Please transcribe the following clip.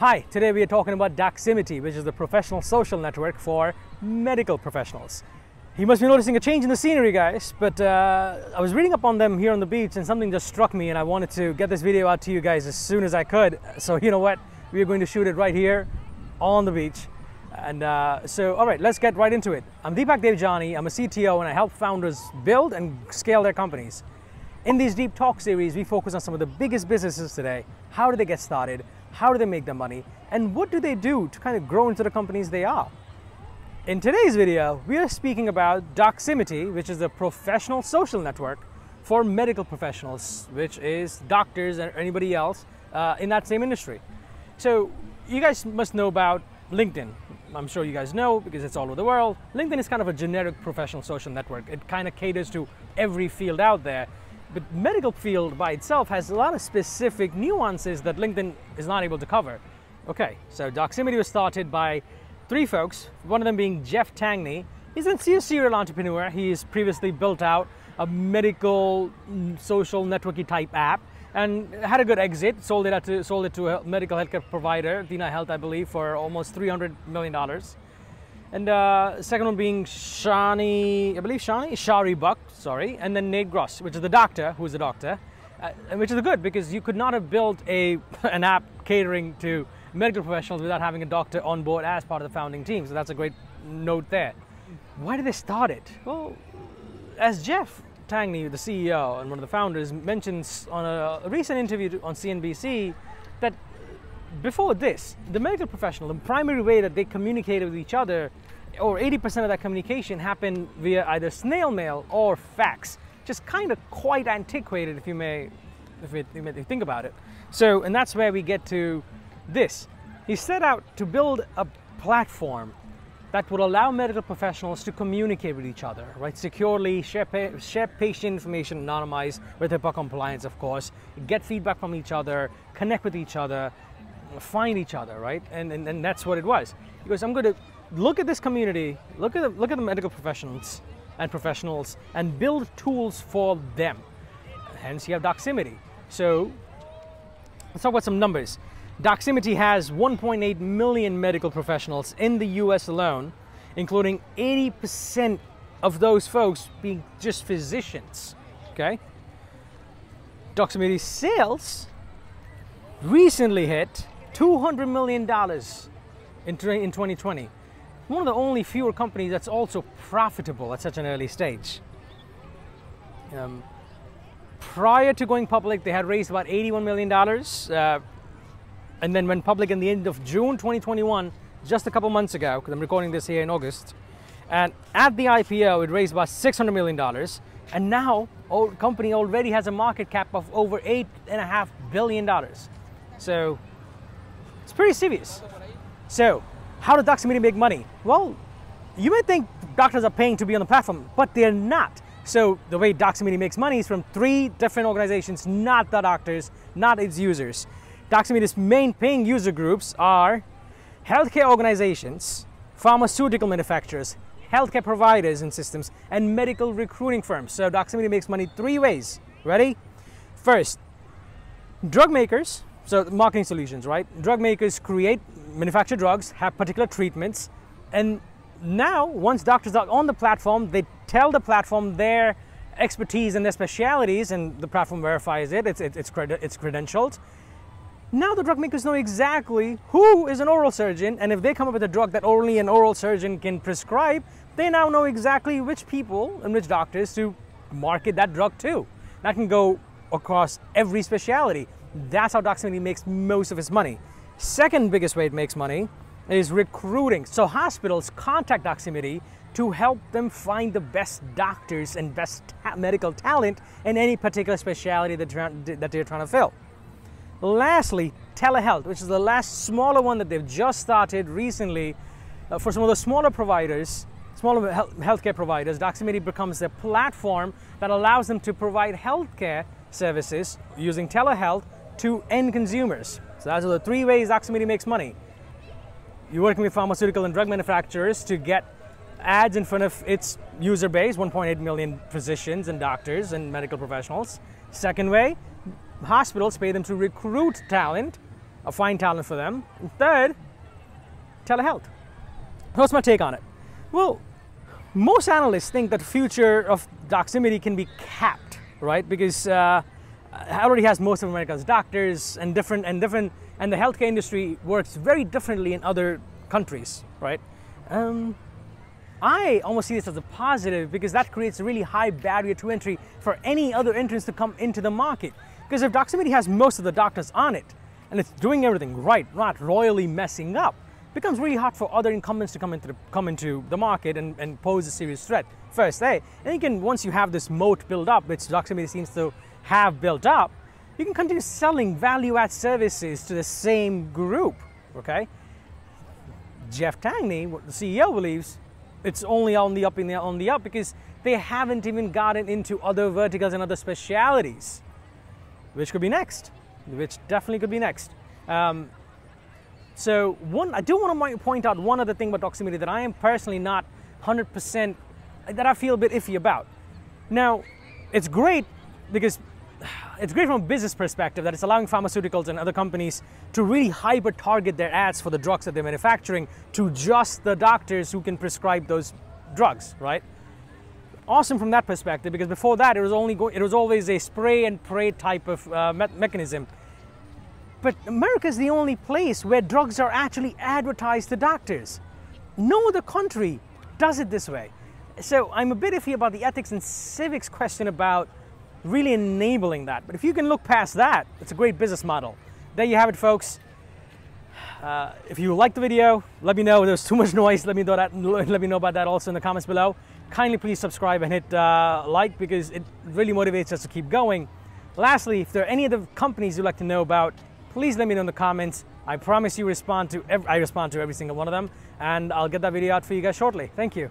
Hi, today we are talking about Doximity, which is the professional social network for medical professionals. You must be noticing a change in the scenery, guys, but I was reading up on them here on the beach and something just struck me and I wanted to get this video out to you guys as soon as I could. So you know what, we are going to shoot it right here on the beach. And all right, let's get right into it. I'm Deepak Devjani, I'm a CTO and I help founders build and scale their companies. In these Deep Talk series, we focus on some of the biggest businesses today. How do they get started? How do they make their money? And what do they do to kind of grow into the companies they are? In today's video, we are speaking about Doximity, which is the professional social network for medical professionals, which is doctors and anybody else in that same industry. So you guys must know about LinkedIn. I'm sure you guys know because it's all over the world. LinkedIn is kind of a generic professional social network. It kind of caters to every field out there. But medical field by itself has a lot of specific nuances that LinkedIn is not able to cover. Okay, so Doximity was started by three folks, one of them being Jeff Tangney. He's a serial entrepreneur. He's previously built out a medical social networky type app and had a good exit, sold it to a medical healthcare provider, Dina Health, I believe, for almost $300 million. And second one being Shari Buck, and then Nate Gross, which is the doctor, who's a doctor, which is good because you could not have built an app catering to medical professionals without having a doctor on board as part of the founding team. So that's a great note there. Why did they start it? Well, as Jeff Tangney, the CEO and one of the founders, mentions on a recent interview on CNBC that before this, the medical professional, the primary way that they communicated with each other, or 80% of that communication happened via either snail mail or fax. Just kind of quite antiquated, if you think about it. So, and that's where we get to this. He set out to build a platform that would allow medical professionals to communicate with each other, right? Securely, share patient information, anonymized, with HIPAA compliance, of course, get feedback from each other, connect with each other, find each other, right? And that's what it was. He goes, I'm going to look at this community, look at the medical professionals and build tools for them. Hence you have Doximity. So let's talk about some numbers. Doximity has 1.8 million medical professionals in the US alone, including 80% of those folks being just physicians, okay? Doximity sales recently hit $200 million in 2020. One of the only fewer companies that's also profitable at such an early stage. Prior to going public, they had raised about $81 million. And then went public in the end of June 2021, just a couple months ago, because I'm recording this here in August. And at the IPO, it raised about $600 million. And now, the company already has a market cap of over $8.5 billion. So it's pretty serious. So how does Doximity make money? Well, you may think doctors are paying to be on the platform, but they're not. So the way Doximity makes money is from three different organizations, not the doctors, not its users. Doximity's main paying user groups are healthcare organizations, pharmaceutical manufacturers, healthcare providers and systems, and medical recruiting firms. So Doximity makes money three ways. Ready? First, drug makers. So marketing solutions, right? Drug makers create, manufacture drugs, have particular treatments, and now once doctors are on the platform, they tell the platform their expertise and their specialities, and the platform verifies it. It's credentialed. Now the drug makers know exactly who is an oral surgeon, and if they come up with a drug that only an oral surgeon can prescribe, they now know exactly which people and which doctors to market that drug to. That can go across every specialty. That's how Doximity makes most of its money. Second biggest way it makes money is recruiting. So hospitals contact Doximity to help them find the best doctors and best medical talent in any particular specialty that they're trying to fill. Lastly, telehealth, which is the last smaller one that they've just started recently. For some of the smaller providers, smaller healthcare providers, Doximity becomes a platform that allows them to provide healthcare services using telehealth to end consumers. So those are the three ways Doximity makes money. You're working with pharmaceutical and drug manufacturers to get ads in front of its user base, 1.8 million physicians and doctors and medical professionals. Second way, hospitals pay them to recruit talent a fine talent for them. And third, telehealth. What's my take on it? Well, most analysts think that the future of Doximity can be capped, right? Because it already has most of America's doctors and the healthcare industry works very differently in other countries, right? I almost see this as a positive because that creates a really high barrier to entry for any other entrants to come into the market. Because if Doximity has most of the doctors on it and it's doing everything right, not royally messing up, it becomes really hard for other incumbents to come into the market and pose a serious threat first. Hey, and you can, once you have this moat built up, which Doximity seems to have built up, you can continue selling value-add services to the same group, okay? Jeff Tangney, the CEO, believes it's only on the up because they haven't even gotten into other verticals and other specialities, which could be next, which definitely could be next. I do want to point out one other thing about Doximity that I am personally not 100%, that I feel a bit iffy about. Now, it's great because it's great from a business perspective that it's allowing pharmaceuticals and other companies to really hyper-target their ads for the drugs that they're manufacturing to just the doctors who can prescribe those drugs, right? Awesome from that perspective, because before that it was always a spray and pray type of mechanism. But America is the only place where drugs are actually advertised to doctors. No other country does it this way. So I'm a bit iffy about the ethics and civics question about really enabling that. But if you can look past that, it's a great business model. There you have it, folks. If you liked the video, let me know. There's too much noise. Let me know about that also in the comments below. Kindly please subscribe and hit like, because it really motivates us to keep going. Lastly, if there are any other companies you'd like to know about, please let me know in the comments. I promise you I respond to every single one of them, and I'll get that video out for you guys shortly. Thank you.